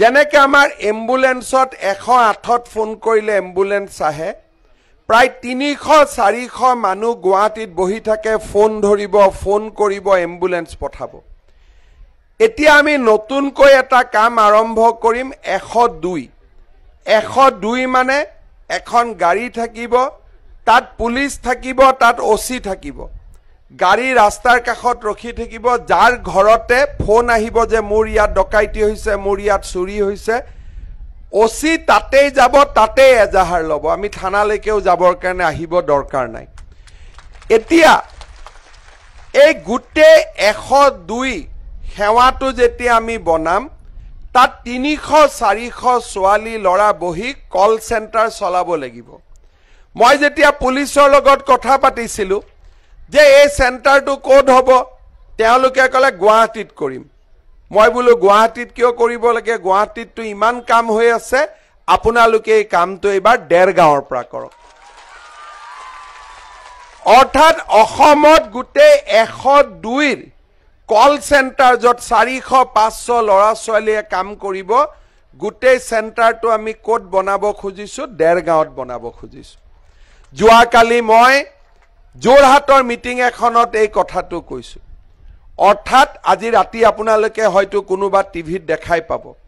যেনেকে আমাৰ এম্বুলেন্সত 108ত ফোন কৰিলে এম্বুলেন্স আহে, প্ৰায় ৩০০-৪০০ মানুহ গুৱাহাটীত বহি থাকে, ফোন ধৰিব, ফোন কৰিব, এম্বুলেন্স পঠাব। এতিয়া আমি নতুনকৈ এটা কাম আৰম্ভ কৰিম, ১০২। ১০২ মানে এখন গাড়ী থাকিব, তাত পুলিচ থাকিব, তাত অচি থাকিব, গাড়ী ৰাস্তাৰ কাষত ৰখি থাকিব, যাৰ ঘৰতে ফোন আহিব যে মোৰ ইয়াত ডকাইতি হৈছে, মোৰ ইয়াত চুৰি হৈছে, অচি তাতেই যাব, তাতেই এজাহাৰ ল'ব, আমি থানালৈকেও যাবৰ কাৰণে আহিব দৰকাৰ নাই। এতিয়া এই গোটেই ১০২ সেৱাটো যেতিয়া আমি বনাম, তাত ৩০০-৪০০ ছোৱালী ল'ৰা বহি কল চেণ্টাৰ চলাব লাগিব। মই যেতিয়া পুলিচৰ লগত কথা পাতিছিলোঁ যে এই চেণ্টাৰটো ক'ত হ'ব, তেওঁলোকে ক'লে গুৱাহাটীত কৰিম। মই বোলো গুৱাহাটীত কিয় কৰিব লাগে, গুৱাহাটীততো ইমান কাম হৈ আছে, আপোনালোকে এই কামটো এইবাৰ ডেৰগাঁৱৰ পৰা কৰক। অৰ্থাৎ অসমত গোটেই ১০২ৰ কল চেণ্টাৰ য'ত ৪০০-৫০০ ল'ৰা ছোৱালীয়ে কাম কৰিব, গোটেই চেণ্টাৰটো আমি ক'ত বনাব খুজিছোঁ, ডেৰগাঁৱত বনাব খুজিছোঁ। যোৱাকালি মই যোৰহাটৰ মিটিং এখনত এই কথাটো কৈছোঁ। অৰ্থাৎ আজি ৰাতি আপোনালোকে হয়তো কোনোবা টিভিত দেখাই পাব।